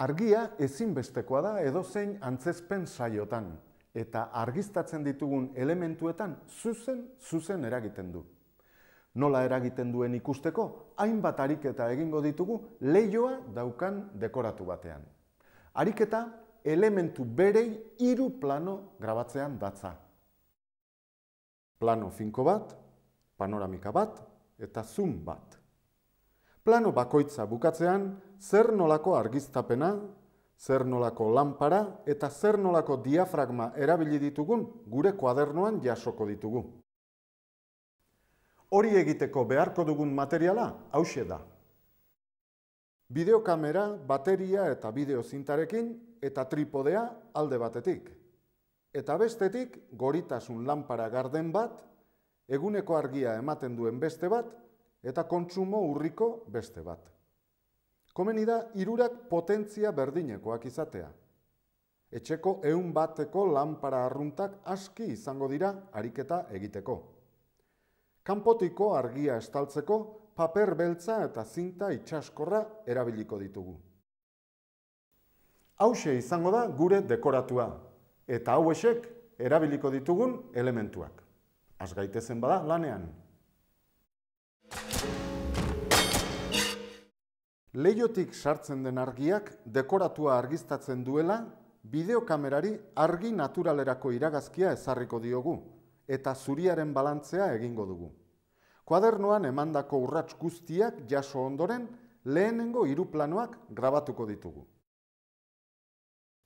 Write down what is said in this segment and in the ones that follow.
Argia ezinbestekoa da edozein antzezpen saiotan, eta argiztatzen ditugun elementuetan zuzen eragiten du. Nola eragiten duen ikusteko, hainbat ariketa egingo ditugu leioa daukan dekoratu batean. Ariketa elementu berei 3 plano grabatzean datza. Plano finko bat, panoramika bat eta zoom bat. Plano bakoitza bukatzean, zer nolako argiztapena, zer nolako lanpara eta zer nolako diafragma erabili ditugun gure koadernoan jasoko ditugu. Hori egiteko beharko dugun materiala hauxe da. Bideokamera, bateria eta bideozintarekin eta tripodea alde batetik. Eta bestetik goritasun lanpara garden bat, eguneko argia ematen duen beste bat, eta kontsumo urriko beste bat. Komeni da, 3 potentzia berdinekoak izatea. Etxeko 100 bateko lanpara arruntak aski izango dira ariketa egiteko. Kanpotiko argia estaltzeko paper beltza eta zinta itsaskorra erabiliko ditugu. Hauxe izango da gure dekoratua, eta hauexek erabiliko ditugun elementuak. Has gaitezen bada lanean. Leiotik sartzen den argiak dekoratua argiztatzen duela, bideokamerari argi naturalerako iragazkia ezarriko diogu, eta zuriaren balantzea egingo dugu. Koadernoan emandako urrats guztiak jaso ondoren, lehenengo 3 planoak grabatuko ditugu.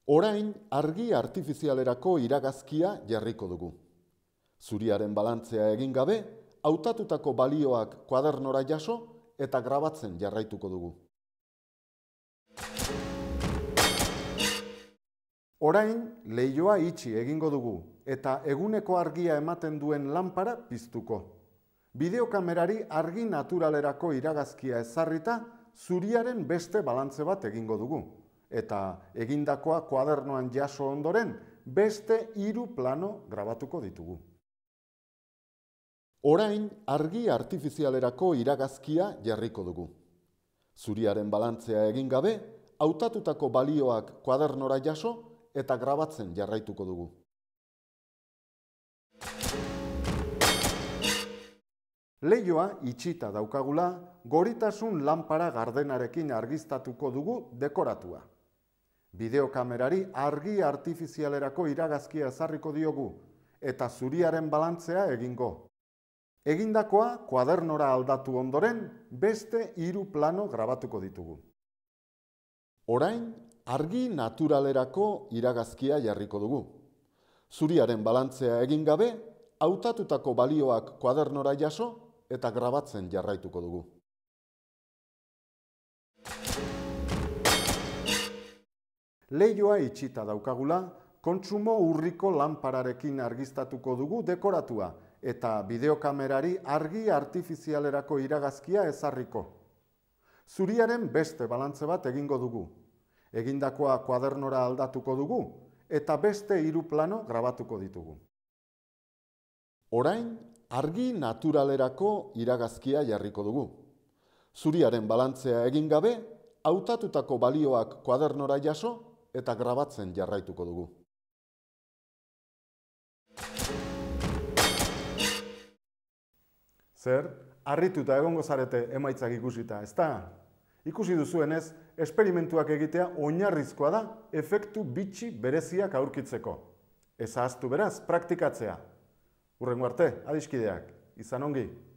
Orain argi artifizialerako iragazkia jarriko dugu. Zuriaren balantzea egin gabe, hautatutako balioak koadernora jaso eta grabatzen jarraituko dugu. Orain, leioa itxi egingo dugu eta eguneko argia ematen duen lanpara piztuko. Bideokamerari argi naturalerako iragazkia ezarrita zuriaren beste balantze bat egingo dugu. Eta egindakoa koadernoan jaso ondoren beste 3 plano grabatuko ditugu. Orain, argi artifizialerako iragazkia jarriko dugu. Zuriaren balantzea egin gabe, hautatutako balioak koadernora jaso eta grabatzen jarraituko dugu. Leioa itxita daukagula, goritasun lanpara gardenarekin argiztatuko dugu dekoratua. Bideokamerari argi artifizialerako iragazkia ezarriko diogu, eta zuriaren balantzea egingo. Egindakoa koadernora aldatu ondoren beste 3 plano grabatuko ditugu. Orain, argi naturalerako iragazkia jarriko dugu. Zuriaren balantzea egin gabe, hautatutako balioak koadernora jaso eta grabatzen jarraituko dugu. Leioa itxita daukagula, kontsumo urriko lanpararekin argiztatuko dugu dekoratua eta bideokamerari argi artifizialerako iragazkia ezarriko. Zuriaren beste balantze bat egingo dugu. Egindakoa koadernora aldatuko dugu eta beste 3 plano grabatuko ditugu. Orain, argi naturalerako iragazkia jarriko dugu. Zuriaren balantzea egin gabe, hautatutako balioak koadernora jaso eta grabatzen jarraituko dugu. Zer, harrituta egongo zarete emaitzak ikusita, ezta? Ikusi duzuenez, esperimentuak egitea oinarrizkoa da efektu bitxi bereziak aurkitzeko. Ez ahaztu beraz praktikatzea. Hurrengo arte, adiskideak, izan ongi!